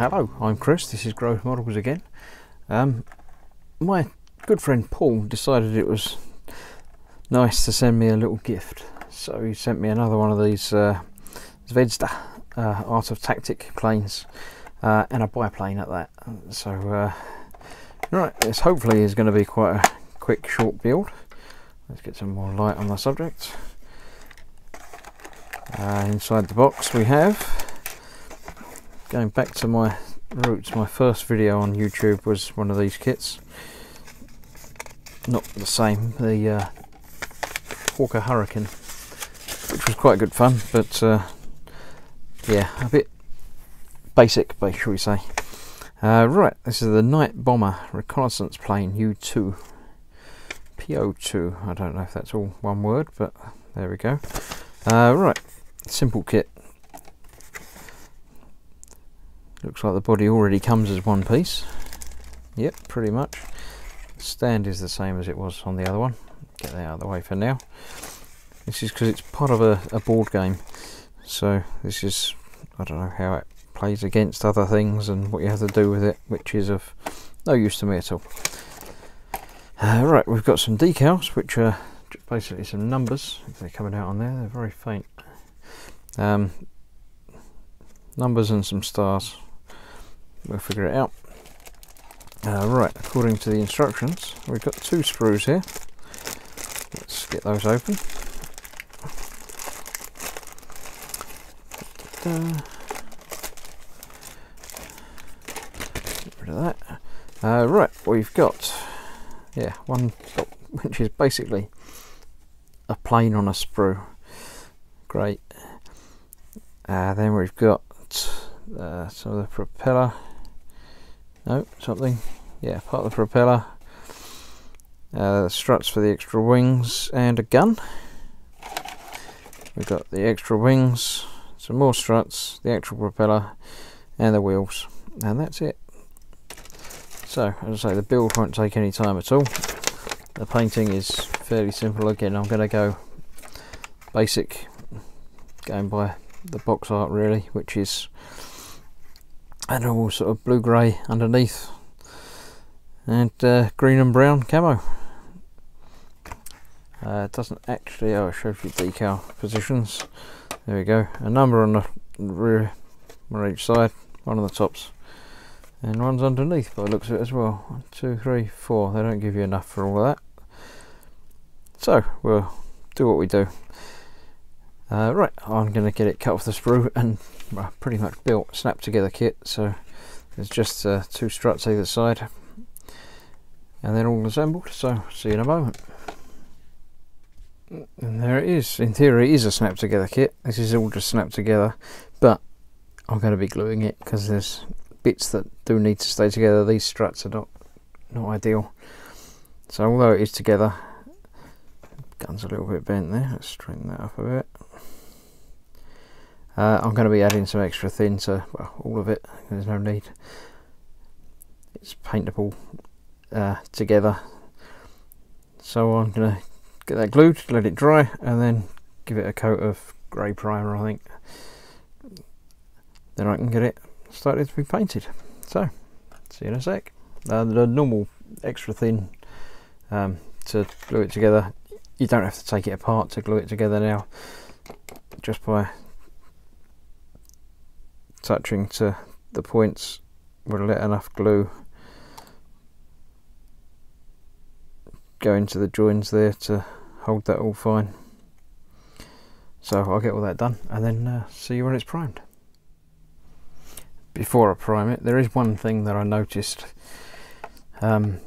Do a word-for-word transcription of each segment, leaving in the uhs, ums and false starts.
Hello, I'm Chris, this is Growth Models again. Um, my good friend Paul decided it was nice to send me a little gift, so he sent me another one of these uh, Zvezda uh, Art of Tactic planes, uh, and a biplane at that. So uh, right, this hopefully is going to be quite a quick short build. Let's get some more light on the subject. Uh, inside the box we have, going back to my roots, my first video on YouTube was one of these kits. Not the same, the uh, Hawker Hurricane, which was quite good fun, but uh, yeah, a bit basic, shall we say. Uh, right, this is the Night Bomber Reconnaissance Plane U two. P O two, I don't know if that's all one word, but there we go. Uh, right, simple kit. Looks like the body already comes as one piece. Yep, pretty much. Stand is the same as it was on the other one. Get that out of the way for now. This is because it's part of a, a board game. So this is, I don't know how it plays against other things and what you have to do with it, which is of no use to me at all. Uh, right, we've got some decals, which are basically some numbers. If they're coming out on there, they're very faint. Um, numbers and some stars. We'll figure it out. Uh, right, according to the instructions, we've got two screws here. Let's get those open. Get rid of that. Uh, right, we've got, yeah, one top, which is basically a plane on a sprue. Great. Uh, then we've got uh, some of the propeller. No, something. Yeah, part of the propeller. Uh, the struts for the extra wings and a gun. We've got the extra wings, some more struts, the actual propeller, and the wheels. And that's it. So, as I say, the build won't take any time at all. The painting is fairly simple. Again, I'm going to go basic, going by the box art really, which is an all sort of blue grey underneath and uh, green and brown camo. Uh, it doesn't actually, oh, I showed you decal positions. There we go, a number on the rear, one on each side, one on the tops, and one's underneath by the looks of it as well. One, two, three, four. They don't give you enough for all that, so we'll do what we do. Uh, right, I'm going to get it cut off the sprue and well, pretty much built, snapped together kit. So there's just uh, two struts either side and then all assembled, so see you in a moment. And there it is. In theory it is a snap together kit. This is all just snapped together, but I'm going to be gluing it because there's bits that do need to stay together. These struts are not, not ideal. So although it is together, gun's a little bit bent there, let's straighten that up a bit. Uh, I'm going to be adding some extra thin, so well, all of it, there's no need. It's paintable uh, together. So I'm going to get that glued, let it dry, and then give it a coat of grey primer, I think. Then I can get it started to be painted. So, see you in a sec. Uh, the normal extra thin um, to glue it together. You don't have to take it apart to glue it together now, just by touching to the points will let enough glue go into the joins there to hold that all fine. So I'll get all that done and then uh, see you when it's primed. Before I prime it, there is one thing that I noticed. um,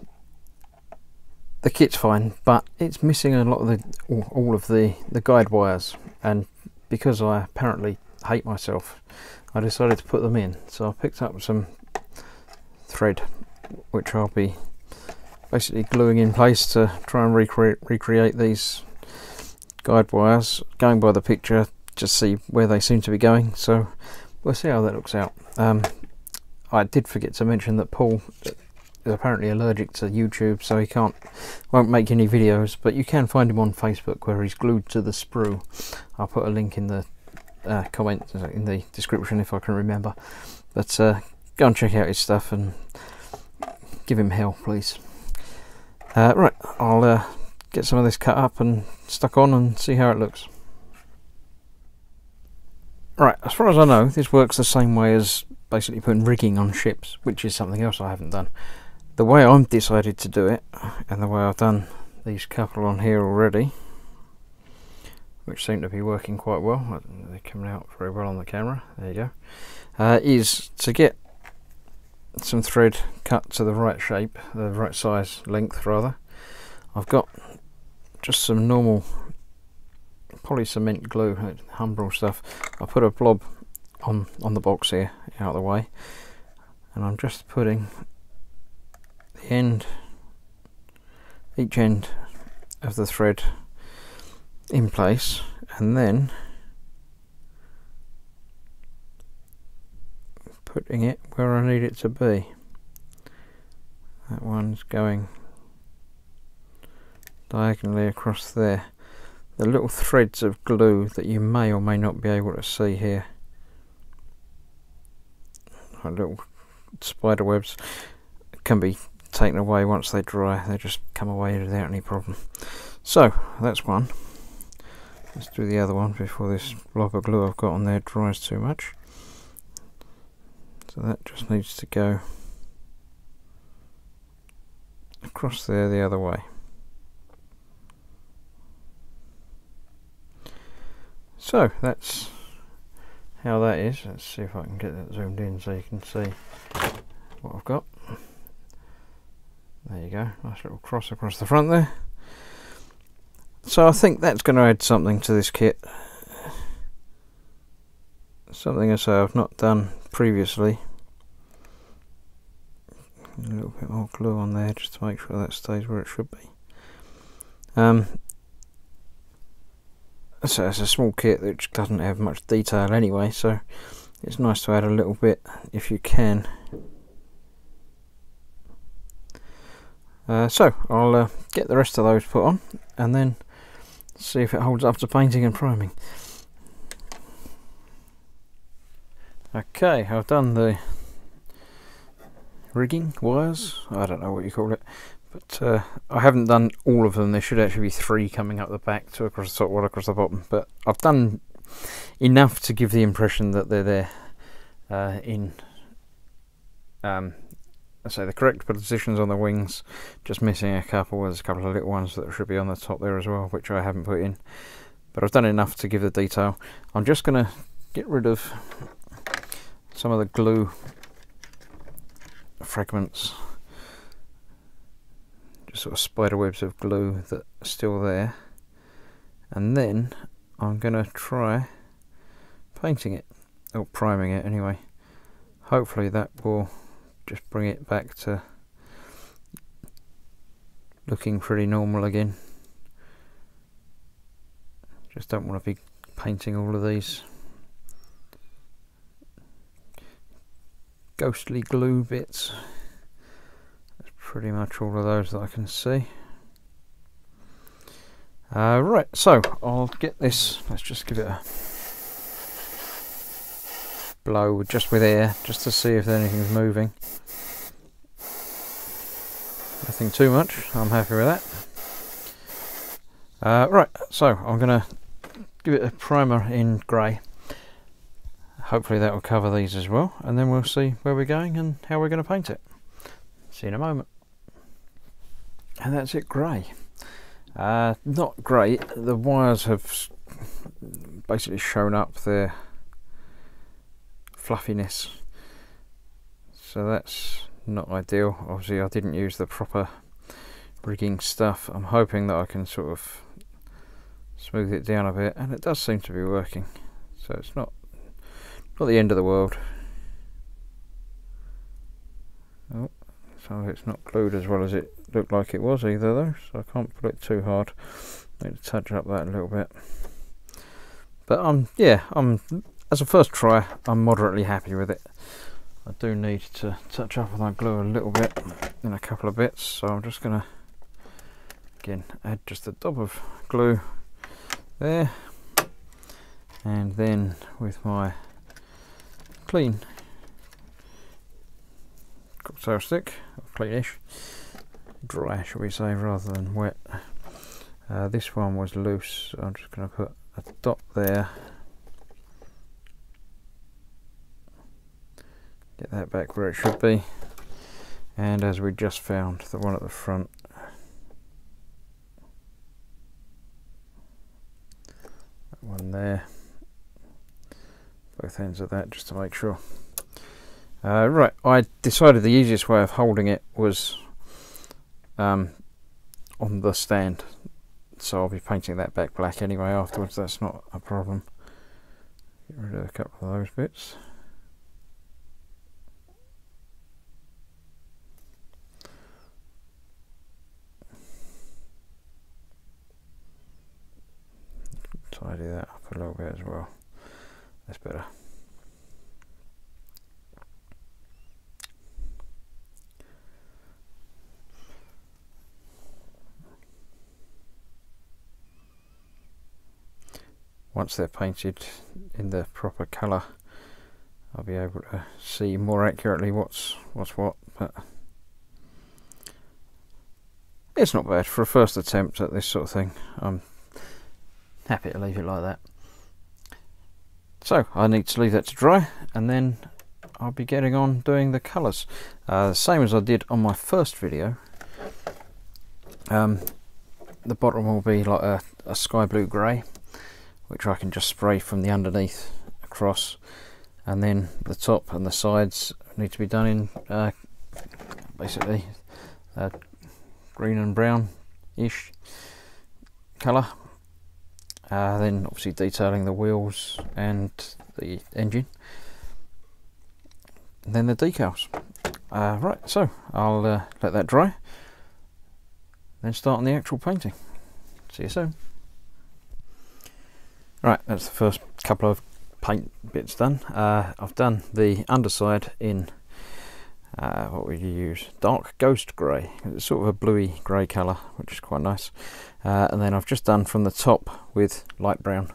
The kit's fine, but it's missing a lot of the, all of the, the guide wires, and because I apparently hate myself, I decided to put them in. So I picked up some thread, which I'll be basically gluing in place to try and recre recreate these guide wires. Going by the picture, just see where they seem to be going, so we'll see how that looks out. Um, I did forget to mention that Paul is apparently allergic to YouTube, so he can't won't make any videos, but you can find him on Facebook where he's glued to the sprue. I'll put a link in the uh, comment in the description if I can remember, but uh, go and check out his stuff and give him hell, please. Uh, right, I'll uh, get some of this cut up and stuck on and see how it looks. Right, as far as I know, this works the same way as basically putting rigging on ships, which is something else I haven't done. The way I've decided to do it, and the way I've done these couple on here already, which seem to be working quite well, they're coming out very well on the camera, there you go, uh, is to get some thread cut to the right shape, the right size, length rather. I've got just some normal poly cement glue, Humbrol stuff. I put a blob on, on the box here, out of the way, and I'm just putting the end, each end of the thread in place, and then putting it where I need it to be. That one's going diagonally across there. The little threads of glue that you may or may not be able to see here, like little spider webs, can be taken away once they dry. They just come away without any problem. So that's one. Let's do the other one before this blob of glue I've got on there dries too much. So that just needs to go across there the other way. So that's how that is. Let's see if I can get that zoomed in so you can see what I've got. There you go, nice little cross across the front there. So I think that's going to add something to this kit. Something I say I've not done previously. A little bit more glue on there just to make sure that stays where it should be. Um, so it's a small kit which doesn't have much detail anyway, so it's nice to add a little bit if you can. Uh, so I'll uh, get the rest of those put on and then see if it holds up to painting and priming. Okay, I've done the rigging wires, I don't know what you call it, but uh, I haven't done all of them. There should actually be three coming up the back, two across the top, one across the bottom, but I've done enough to give the impression that they're there uh, in um, I say the correct positions on the wings, just missing a couple. There's a couple of little ones that should be on the top there as well, which I haven't put in. But I've done enough to give the detail. I'm just going to get rid of some of the glue fragments, just sort of spider webs of glue that are still there. And then I'm going to try painting it, or priming it anyway. Hopefully that will just bring it back to looking pretty normal again. Just don't want to be painting all of these ghostly glue bits. That's pretty much all of those that I can see. Uh, right, so I'll get this, let's just give it a blow just with air, just to see if anything's moving. Nothing too much, I'm happy with that. Uh, right, so I'm gonna give it a primer in grey. Hopefully that will cover these as well, and then we'll see where we're going and how we're gonna paint it. See you in a moment. And that's it, grey. Uh, not great, the wires have basically shown up there fluffiness, so that's not ideal. Obviously I didn't use the proper rigging stuff. I'm hoping that I can sort of smooth it down a bit, and it does seem to be working, so it's not not the end of the world. Oh, so it's not glued as well as it looked like it was either though, so I can't put it too hard. I need to touch up that a little bit, but I'm yeah I'm as a first try, I'm moderately happy with it. I do need to touch up on that glue a little bit in a couple of bits, so I'm just going to again add just a dab of glue there, and then with my clean characteristic of clean ash, dry shall we say, rather than wet. Uh, this one was loose, so I'm just going to put a dot there, get that back where it should be, and as we just found, the one at the front, that one there, both ends of that, just to make sure. Uh, right, I decided the easiest way of holding it was um, on the stand, so I'll be painting that back black anyway afterwards, that's not a problem. Get rid of a couple of those bits. Tidy that up a little bit as well, that's better. Once they're painted in the proper colour, I'll be able to see more accurately what's what's what, but it's not bad for a first attempt at this sort of thing. I'm happy to leave it like that. So I need to leave that to dry, and then I'll be getting on doing the colours, uh, the same as I did on my first video. Um, the bottom will be like a, a sky blue grey, which I can just spray from the underneath across, and then the top and the sides need to be done in uh, basically uh, green and brown-ish colour. Uh, then obviously detailing the wheels and the engine, and then the decals. Uh, right, so I'll uh, let that dry, then start on the actual painting. See you soon. Right, that's the first couple of paint bits done. Uh, I've done the underside in uh, what would you use? Dark ghost grey. It's sort of a bluey grey colour, which is quite nice. Uh, and then I've just done from the top with light brown.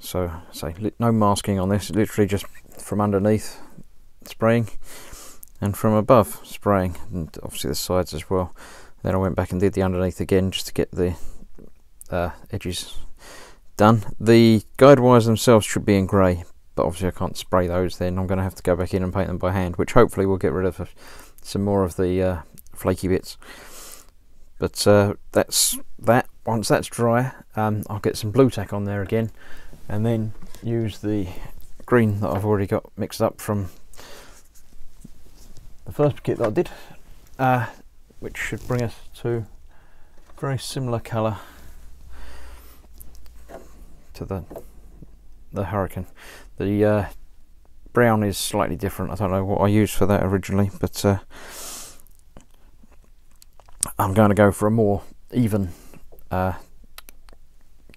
So, say no masking on this. Literally just from underneath spraying, and from above spraying, and obviously the sides as well. Then I went back and did the underneath again just to get the Uh, edges done. The guide wires themselves should be in grey, but obviously I can't spray those, then I'm going to have to go back in and paint them by hand, which hopefully will get rid of some more of the uh, flaky bits. But uh, that's that. Once that's dry, um, I'll get some blue tack on there again, and then use the green that I've already got mixed up from the first kit that I did, uh, which should bring us to a very similar colour to the the Hurricane. The uh, brown is slightly different. I don't know what I used for that originally, but uh, I'm going to go for a more even uh,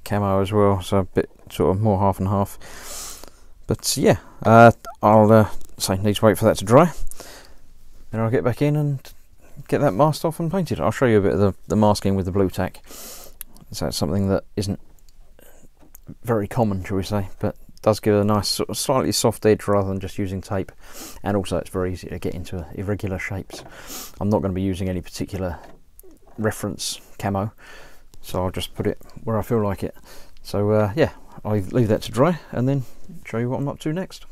camo as well, so a bit sort of more half and half. But yeah, uh, I'll uh, say need to wait for that to dry, then I'll get back in and get that masked off and painted. I'll show you a bit of the, the masking with the blue tack, so that's something that isn't very common, shall we say, but does give it a nice sort of slightly soft edge rather than just using tape, and also it's very easy to get into irregular shapes. I'm not going to be using any particular reference camo, so I'll just put it where I feel like it. So uh, yeah, I'll leave that to dry and then show you what I'm up to next.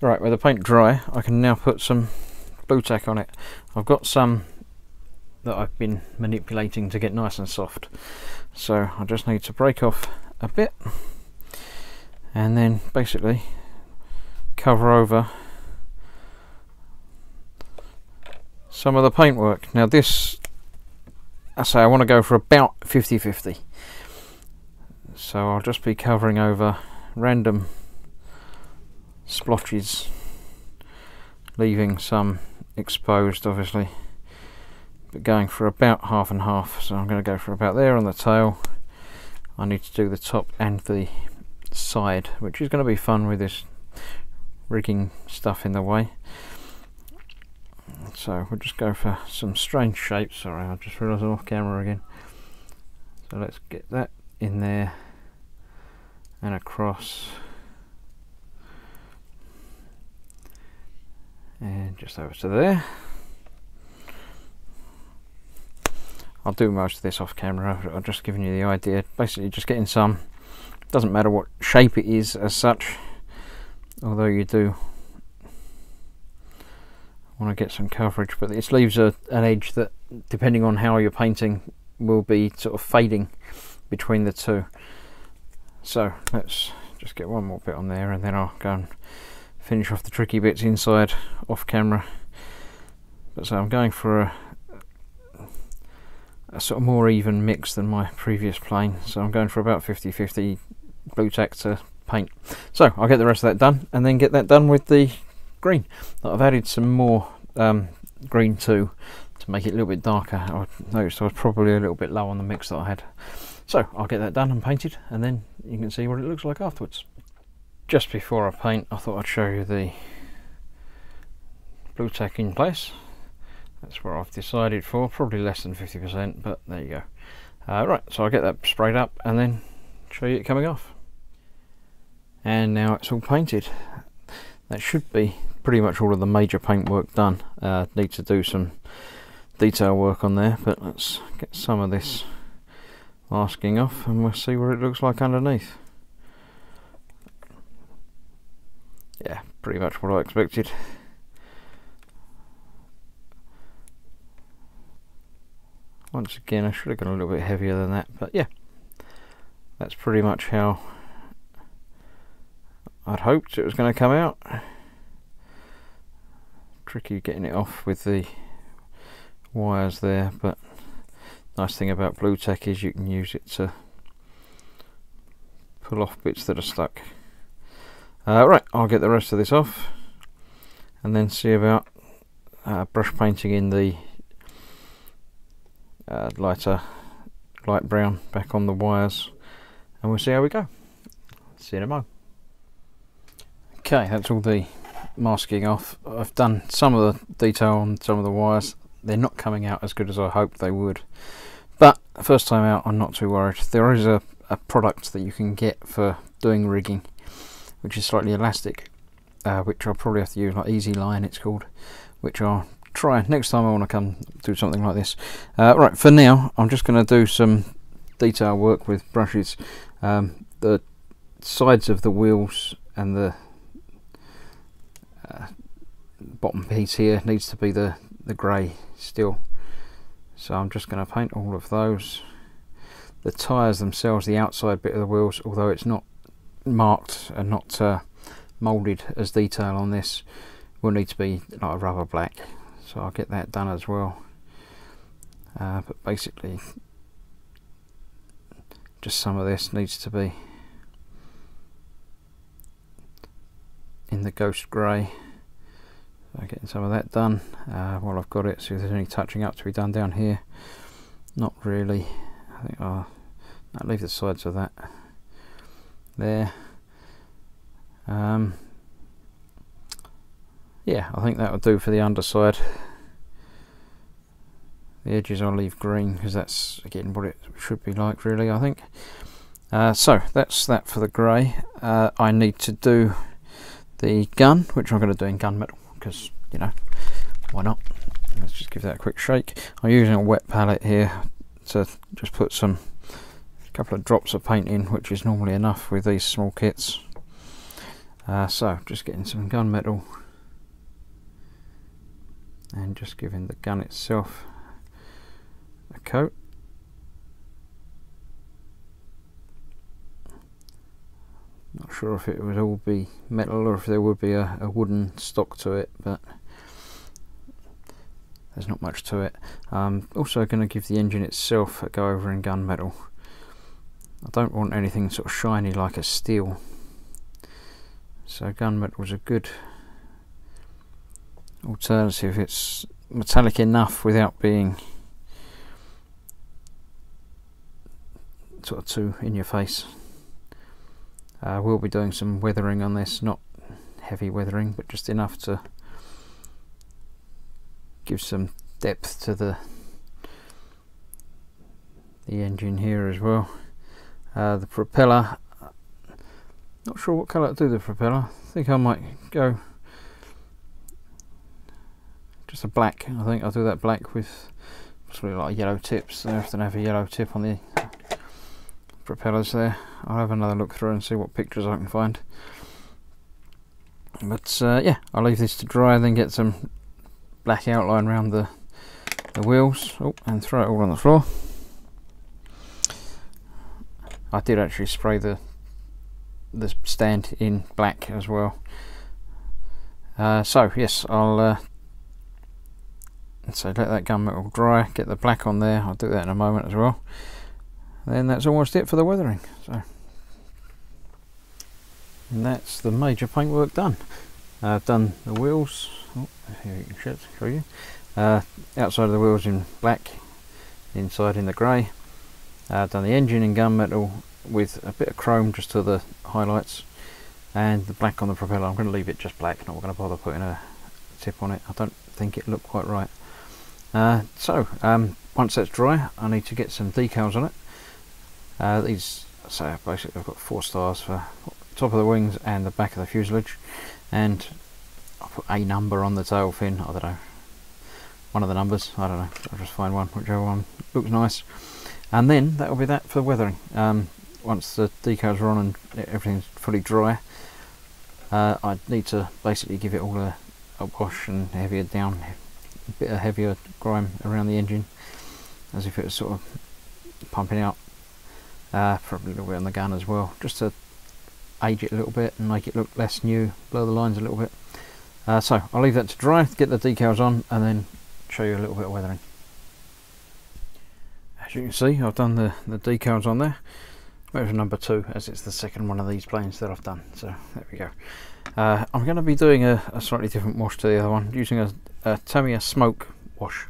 Right, with the paint dry, I can now put some blue tack on it. I've got some that I've been manipulating to get nice and soft, so I just need to break off a bit and then basically cover over some of the paintwork. Now this, I say I want to go for about fifty fifty, so I'll just be covering over random splotches, leaving some exposed obviously, but going for about half and half. So I'm going to go for about there on the tail. I need to do the top and the side, which is going to be fun with this rigging stuff in the way. So we'll just go for some strange shapes. Sorry, I just realised I'm off camera again. So let's get that in there and across. and just over to there. I'll do most of this off camera. I've just given you the idea, basically just getting some, doesn't matter what shape it is as such, although you do want to get some coverage, but this leaves a, an edge that, depending on how you're painting, will be sort of fading between the two. So let's just get one more bit on there, and then I'll go and finish off the tricky bits inside off camera. But so I'm going for a, a sort of more even mix than my previous plane, so I'm going for about fifty fifty blue tack to paint. So I'll get the rest of that done, and then get that done with the green. I've added some more um, green too to make it a little bit darker. I noticed I was probably a little bit low on the mix that I had. So I'll get that done and painted, and then you can see what it looks like afterwards. Just before I paint, I thought I'd show you the blue tack in place. That's where I've decided for, probably less than fifty percent, but there you go. Uh, right, so I'll get that sprayed up and then show you it coming off. And now it's all painted. That should be pretty much all of the major paint work done. Uh, need to do some detail work on there, but let's get some of this masking off and we'll see what it looks like underneath. Yeah, pretty much what I expected. Once again, I should have gone a little bit heavier than that, but yeah, that's pretty much how I'd hoped it was going to come out. Tricky getting it off with the wires there, but nice thing about blue tack is you can use it to pull off bits that are stuck. Uh, right, I'll get the rest of this off and then see about uh, brush painting in the Uh, lighter light brown back on the wires, and we'll see how we go. See you in a moment. Okay, that's all the masking off. I've done some of the detail on some of the wires. They're not coming out as good as I hoped they would, but first time out I'm not too worried. There is a, a product that you can get for doing rigging which is slightly elastic, uh, which I'll probably have to use, like Easy Line it's called, which I'll try next time I want to come do something like this. Uh, right, for now I'm just going to do some detail work with brushes. Um, the sides of the wheels and the uh, bottom piece here needs to be the the grey still, so I'm just going to paint all of those. The tyres themselves, the outside bit of the wheels, although it's not marked and not uh, moulded as detail on this, will need to be like a rubber black. So I'll get that done as well, uh, but basically just some of this needs to be in the ghost grey. So getting some of that done uh, while I've got it, see if there's any touching up to be done down here. Not really. I think I'll, I'll leave the sides of that there. Um, Yeah, I think that'll do for the underside. The edges I'll leave green because that's again what it should be like, really, I think. Uh, so that's that for the grey. Uh, I need to do the gun, which I'm going to do in gunmetal because, you know, why not? Let's just give that a quick shake. I'm using a wet palette here to just put some a couple of drops of paint in, which is normally enough with these small kits. Uh, so just getting some gunmetal. And just giving the gun itself a coat. Not sure if it would all be metal or if there would be a, a wooden stock to it, but there's not much to it. I'm also going to give the engine itself a go over in gunmetal. I don't want anything sort of shiny like a steel, so gunmetal was a good alternative. It's metallic enough without being sort of too in your face. Uh, we'll be doing some weathering on this, not heavy weathering, but just enough to give some depth to the the engine here as well. Uh, the propeller, not sure what colour to do the propeller. I think I might go it's a black. I think I'll do that black with possibly like yellow tips. So if I don't have a yellow tip on the propellers there, I'll have another look through and see what pictures I can find. But uh, yeah, I'll leave this to dry and then get some black outline around the, the wheels oh, and throw it all on the floor. I did actually spray the the stand in black as well. Uh, so yes, I'll uh, so let that gunmetal dry, get the black on there. I'll do that in a moment as well. Then that's almost it for the weathering. So and that's the major paintwork done. Uh, I've done the wheels. Oh, here you can show you. Uh, outside of the wheels in black, inside in the grey. Uh, I've done the engine in gunmetal with a bit of chrome just to the highlights, and the black on the propeller. I'm going to leave it just black, not going to bother putting a tip on it. I don't think it looked quite right. Uh, so um, once that's dry, I need to get some decals on it. Uh, these, so basically I've got four stars for top of the wings and the back of the fuselage, and I'll put a number on the tail fin. I don't know, one of the numbers, I don't know, I'll just find one, whichever one looks nice. And then that will be that for the weathering. Um, once the decals are on and everything's fully dry, uh, I need to basically give it all a, a wash and heavier down, a bit of heavier grime around the engine, as if it was sort of pumping out, uh, probably a little bit on the gun as well, just to age it a little bit and make it look less new, blur the lines a little bit. Uh, so I'll leave that to dry, get the decals on, and then show you a little bit of weathering. As you can see, I've done the, the decals on there. There's number two, as it's the second one of these planes that I've done, so there we go. Uh, I'm going to be doing a, a slightly different wash to the other one, using a, a Tamiya smoke wash,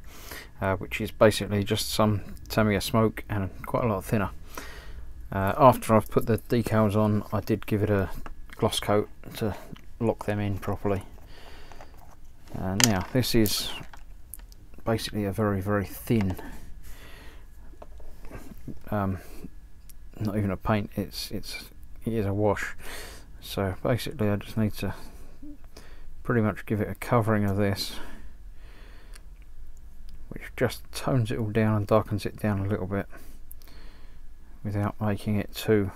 uh, which is basically just some Tamiya smoke and quite a lot thinner. Uh, after I've put the decals on, I did give it a gloss coat to lock them in properly. Uh, now this is basically a very very thin, um, not even a paint, it's it's it is a wash. So basically I just need to pretty much give it a covering of this, which just tones it all down and darkens it down a little bit without making it too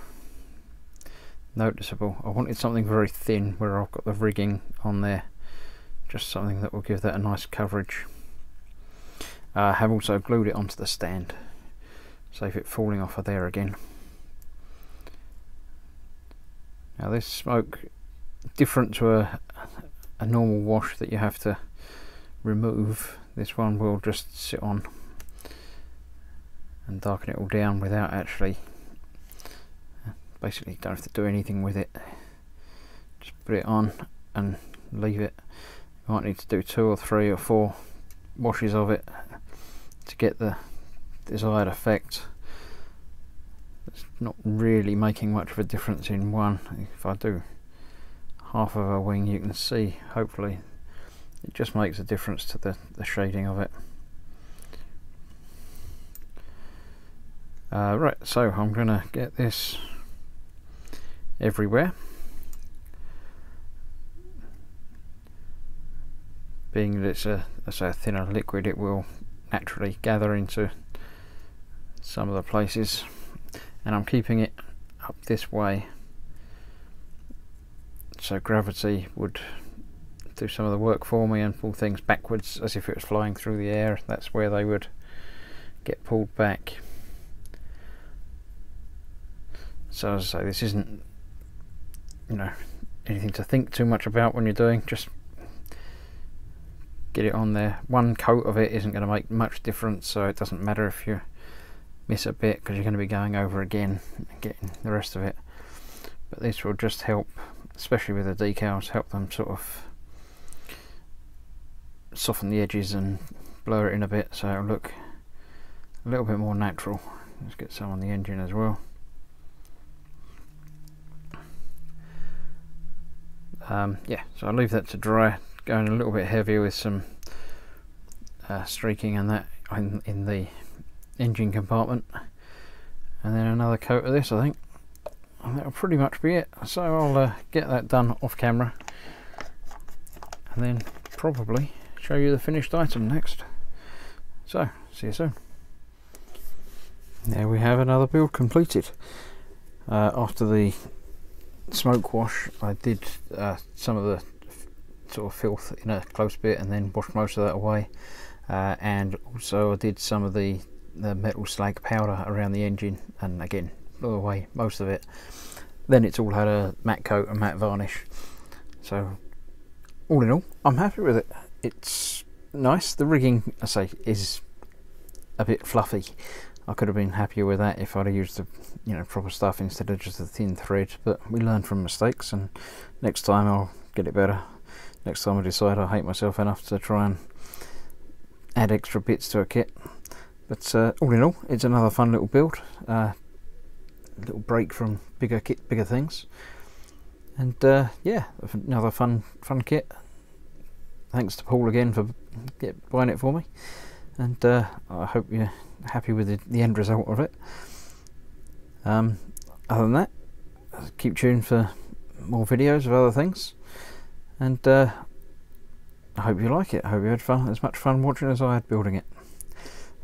noticeable. I wanted something very thin where I've got the rigging on there, just something that will give that a nice coverage. Uh, I have also glued it onto the stand, save it falling off of there again. Now this smoke, different to a, a normal wash that you have to remove, this one will just sit on and darken it all down without actually, basically don't have to do anything with it, just put it on and leave it. You might need to do two or three or four washes of it to get the desired effect. It's not really making much of a difference in one. If I do half of a wing, you can see, hopefully it just makes a difference to the, the shading of it. Uh, right, so I'm gonna get this everywhere, being that it's a, it's a thinner liquid, it will naturally gather into some of the places, and I'm keeping it up this way so gravity would do some of the work for me and pull things backwards as if it was flying through the air. That's where they would get pulled back. So as I say, this isn't, you know, anything to think too much about when you're doing, just get it on there. One coat of it isn't going to make much difference, so it doesn't matter if you miss a bit, because you're going to be going over again and getting the rest of it. But this will just help, especially with the decals, help them sort of soften the edges and blur it in a bit, so it'll look a little bit more natural. Let's get some on the engine as well. Um, yeah, so I'll leave that to dry, going a little bit heavier with some uh, streaking and that in, in the engine compartment, and then another coat of this, I think, and that'll pretty much be it. So I'll uh, get that done off camera, and then probably show you the finished item next. So, see you soon. There we have another build completed. Uh, after the smoke wash, I did uh, some of the sort of filth in a close bit and then washed most of that away. Uh, and also I did some of the, the metal slag powder around the engine, and again blew away most of it. Then it's all had a matte coat and matte varnish. So all in all, I'm happy with it. It's nice. The rigging, I say, is a bit fluffy. I could have been happier with that if I'd have used the you know proper stuff instead of just the thin thread, but we learn from mistakes, and next time I'll get it better. Next time I decide I hate myself enough to try and add extra bits to a kit. But uh, all in all, it's another fun little build, uh, little break from bigger kit, bigger things, and uh, yeah, another fun fun kit. Thanks to Paul again for get, buying it for me, and uh, I hope you're happy with the, the end result of it. Um, other than that, keep tuned for more videos of other things, and uh, I hope you like it. I hope you had fun, as much fun watching as I had building it.